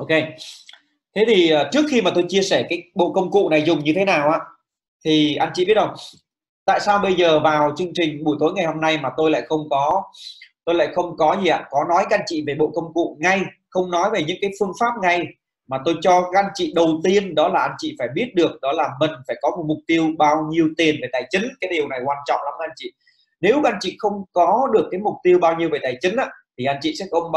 Ok. Thế thì trước khi mà tôi chia sẻ cái bộ công cụ này dùng như thế nào á, thì anh chị biết không, tại sao bây giờ vào chương trình buổi tối ngày hôm nay mà tôi lại không có gì ạ, có nói các anh chị về bộ công cụ ngay, không nói về những cái phương pháp ngay, mà tôi cho các anh chị đầu tiên đó là anh chị phải biết được đó là mình phải có một mục tiêu bao nhiêu tiền về tài chính. Cái điều này quan trọng lắm anh chị. Nếu các anh chị không có được cái mục tiêu bao nhiêu về tài chính á, thì anh chị sẽ không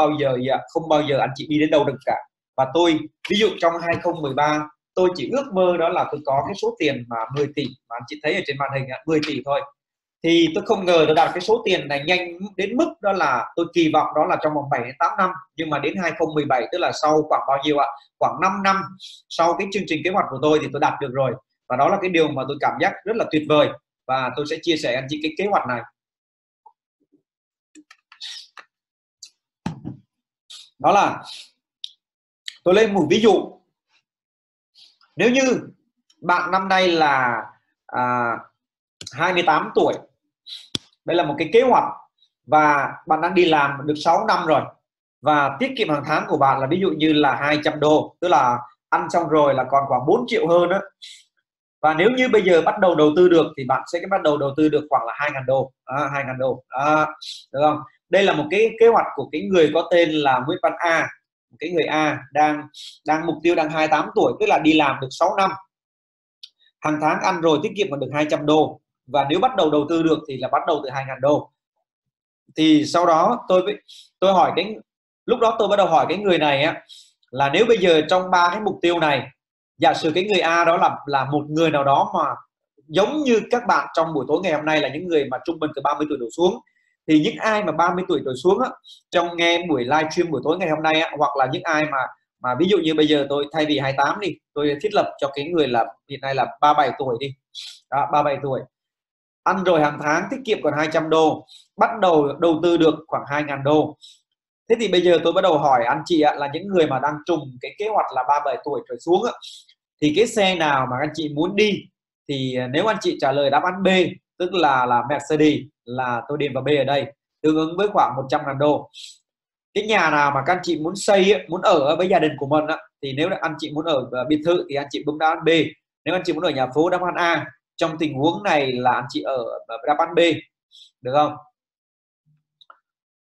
bao giờ anh chị đi đến đâu được cả. Và tôi ví dụ trong 2013 tôi chỉ ước mơ đó là tôi có cái số tiền mà 10 tỷ mà anh chị thấy ở trên màn hình, 10 tỷ thôi. Thì tôi không ngờ tôi đạt cái số tiền này nhanh đến mức đó là tôi kỳ vọng đó là trong vòng 7 đến 8 năm. Nhưng mà đến 2017, tức là sau khoảng bao nhiêu ạ? Khoảng 5 năm sau cái chương trình kế hoạch của tôi thì tôi đạt được rồi. Và đó là cái điều mà tôi cảm giác rất là tuyệt vời. Và tôi sẽ chia sẻ anh chị cái kế hoạch này. Đó là tôi lấy một ví dụ. Nếu như bạn năm nay là 28 tuổi, đây là một cái kế hoạch, và bạn đang đi làm được 6 năm rồi, và tiết kiệm hàng tháng của bạn là ví dụ như là 200 đô, tức là ăn xong rồi là còn khoảng 4 triệu hơn đó. Và nếu như bây giờ bắt đầu đầu tư được thì bạn sẽ bắt đầu đầu tư được khoảng là 2.000 đô, 2.000 đô được không? Đây là một cái kế hoạch của cái người có tên là Nguyễn Văn A, cái người A đang mục tiêu đang 28 tuổi, tức là đi làm được 6 năm. Hàng tháng ăn rồi tiết kiệm còn được 200 đô và nếu bắt đầu đầu tư được thì là bắt đầu từ 2.000 đô. Thì sau đó tôi hỏi cái lúc đó tôi bắt đầu hỏi cái người này á, là nếu bây giờ trong ba cái mục tiêu này, giả sử cái người A đó là một người nào đó mà giống như các bạn trong buổi tối ngày hôm nay là những người mà trung bình từ 30 tuổi đổ xuống, thì những ai mà 30 tuổi trở xuống á, trong nghe buổi live stream buổi tối ngày hôm nay á, hoặc là những ai mà ví dụ như bây giờ tôi thay vì 28 đi, tôi thiết lập cho cái người là hiện nay là 37 tuổi đi. Đó, 37 tuổi. Ăn rồi hàng tháng tiết kiệm còn 200 đô, bắt đầu đầu tư được khoảng 2.000 đô. Thế thì bây giờ tôi bắt đầu hỏi anh chị á, là những người mà đang trùng cái kế hoạch là 37 tuổi trở xuống á, thì cái xe nào mà anh chị muốn đi? Thì nếu anh chị trả lời đáp án B, tức là Mercedes, là tôi điền vào B ở đây, tương ứng với khoảng 100.000 đô. Cái nhà nào mà các anh chị muốn xây, muốn ở với gia đình của mình, thì nếu là anh chị muốn ở biệt thự thì anh chị bấm đáp án B. Nếu anh chị muốn ở nhà phố, đáp án A. Trong tình huống này là anh chị ở đáp án B, được không?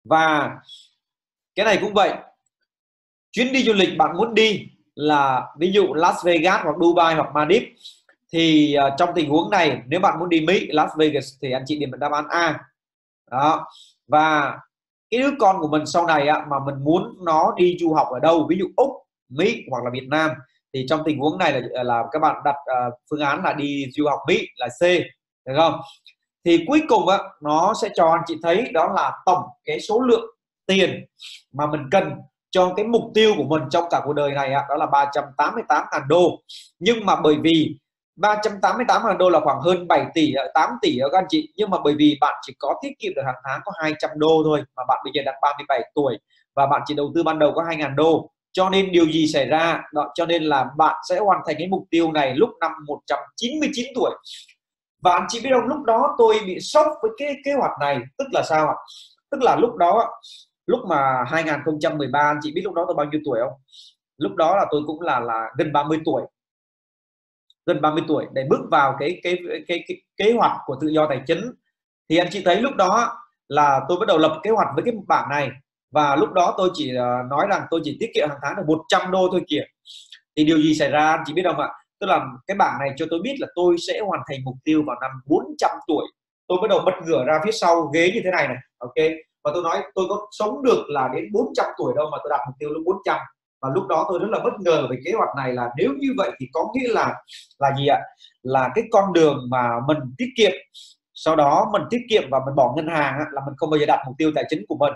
Và cái này cũng vậy. Chuyến đi du lịch bạn muốn đi là ví dụ Las Vegas hoặc Dubai hoặc Madrid, thì trong tình huống này nếu bạn muốn đi Mỹ, Las Vegas, thì anh chị điền đáp án A. Đó. Và cái đứa con của mình sau này mà mình muốn nó đi du học ở đâu, ví dụ Úc, Mỹ hoặc là Việt Nam, thì trong tình huống này là các bạn đặt phương án là đi du học Mỹ là C, được không? Thì cuối cùng nó sẽ cho anh chị thấy đó là tổng cái số lượng tiền mà mình cần cho cái mục tiêu của mình trong cả cuộc đời này đó là 388.000 đô. Nhưng mà bởi vì 388.000 đô là khoảng hơn 7 tỷ, 8 tỷ đó các anh chị. Nhưng mà bởi vì bạn chỉ có tiết kiệm được hàng tháng có 200 đô thôi, mà bạn bây giờ đang 37 tuổi và bạn chỉ đầu tư ban đầu có 2.000 đô. Cho nên điều gì xảy ra? Đó, cho nên là bạn sẽ hoàn thành cái mục tiêu này lúc năm 199 tuổi. Và anh chị biết không, lúc đó tôi bị sốc với cái kế hoạch này. Tức là sao ạ? Tức là lúc đó, lúc mà 2013, anh chị biết lúc đó tôi bao nhiêu tuổi không? Lúc đó là tôi cũng là gần 30 tuổi. Gần 30 tuổi để bước vào cái kế hoạch của tự do tài chính. Thì anh chị thấy lúc đó là tôi bắt đầu lập kế hoạch với cái bảng này, và lúc đó tôi chỉ nói rằng tôi chỉ tiết kiệm hàng tháng được 100 đô thôi kìa. Thì điều gì xảy ra anh chị biết không ạ? Tức là cái bảng này cho tôi biết là tôi sẽ hoàn thành mục tiêu vào năm 400 tuổi. Tôi bắt đầu bật ngửa ra phía sau ghế như thế này, ok. Và tôi nói tôi có sống được là đến 400 tuổi đâu mà tôi đạt mục tiêu lúc 400. Và lúc đó tôi rất là bất ngờ về kế hoạch này, là nếu như vậy thì có nghĩa là gì ạ? Là cái con đường mà mình tiết kiệm, sau đó mình tiết kiệm và mình bỏ ngân hàng là mình không bao giờ đạt mục tiêu tài chính của mình.